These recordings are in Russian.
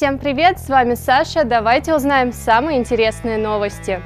Всем привет, с вами Саша. Давайте узнаем самые интересные новости.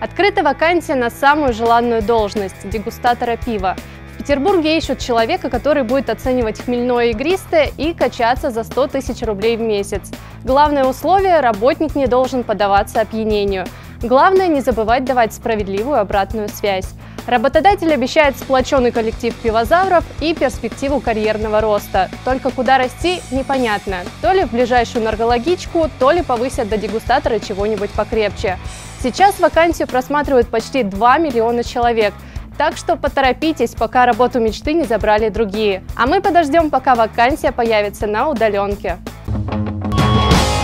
Открыта вакансия на самую желанную должность – дегустатора пива. В Петербурге ищут человека, который будет оценивать хмельное игристое и качаться за 100 тысяч рублей в месяц. Главное условие – работник не должен поддаваться опьянению. Главное – не забывать давать справедливую обратную связь. Работодатель обещает сплоченный коллектив пивозавров и перспективу карьерного роста. Только куда расти – непонятно. То ли в ближайшую наркологичку, то ли повысят до дегустатора чего-нибудь покрепче. Сейчас вакансию просматривают почти 2 миллиона человек. Так что поторопитесь, пока работу мечты не забрали другие. А мы подождем, пока вакансия появится на удаленке.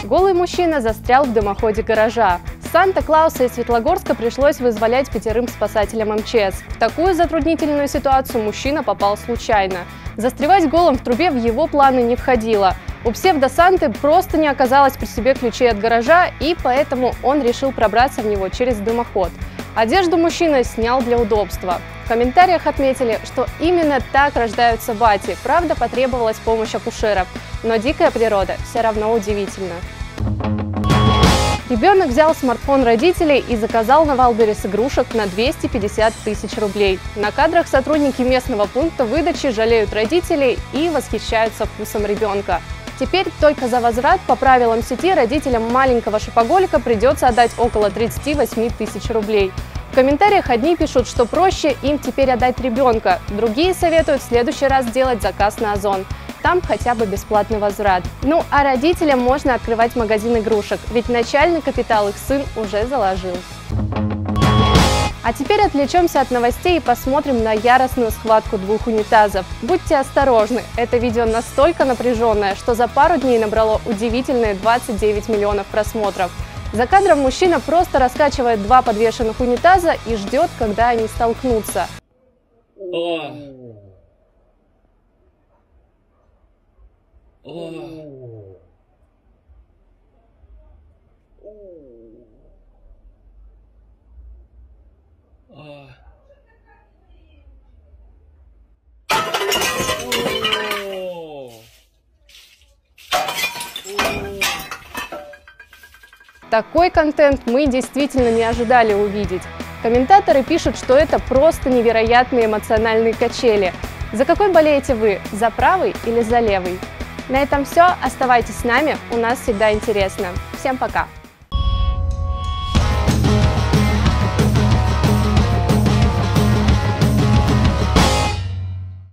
Голый мужчина застрял в дымоходе гаража. Санта-Клауса из Светлогорска пришлось вызволять 5 спасателям МЧС. В такую затруднительную ситуацию мужчина попал случайно. Застревать голым в трубе в его планы не входило. У псевдо-Санты просто не оказалось при себе ключей от гаража, и поэтому он решил пробраться в него через дымоход. Одежду мужчина снял для удобства. В комментариях отметили, что именно так рождаются бати. Правда, потребовалась помощь акушеров. Но дикая природа все равно удивительна. Ребенок взял смартфон родителей и заказал на Wildberries игрушек на 250 тысяч рублей. На кадрах сотрудники местного пункта выдачи жалеют родителей и восхищаются вкусом ребенка. Теперь только за возврат по правилам сети родителям маленького шопоголика придется отдать около 38 тысяч рублей. В комментариях одни пишут, что проще им теперь отдать ребенка, другие советуют в следующий раз делать заказ на Озон. Там хотя бы бесплатный возврат. Ну, а родителям можно открывать магазин игрушек, ведь начальный капитал их сын уже заложил. А теперь отвлечемся от новостей и посмотрим на яростную схватку двух унитазов. Будьте осторожны, это видео настолько напряженное, что за пару дней набрало удивительные 29 миллионов просмотров. За кадром мужчина просто раскачивает 2 подвешенных унитаза и ждет, когда они столкнутся. Такой контент мы действительно не ожидали увидеть. Комментаторы пишут, что это просто невероятные эмоциональные качели. За какой болеете вы? За правый или за левый? На этом все. Оставайтесь с нами, у нас всегда интересно. Всем пока!